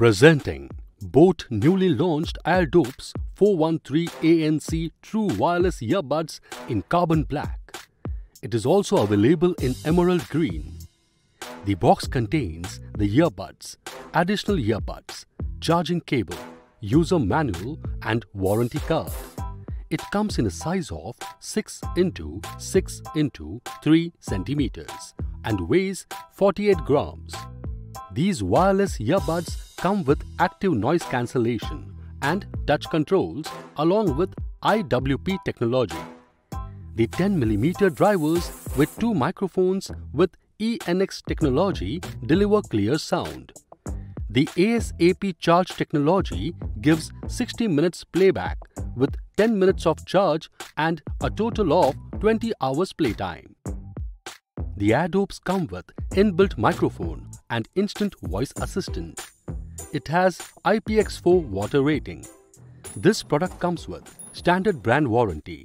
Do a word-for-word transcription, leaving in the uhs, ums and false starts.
Presenting both newly launched AirDopes four one three A N C True Wireless Earbuds in Carbon Black. It is also available in Emerald Green. The box contains the earbuds, additional earbuds, charging cable, user manual and warranty card. It comes in a size of six into six into three centimeters and weighs forty-eight grams. These wireless earbuds come with active noise cancellation and touch controls along with I W P technology. The ten millimeter drivers with two microphones with E N X technology deliver clear sound. The ASAP charge technology gives sixty minutes playback with ten minutes of charge and a total of twenty hours playtime. The AirDopes come with inbuilt microphone and instant voice assistant. It has I P X four water rating. This product comes with standard brand warranty.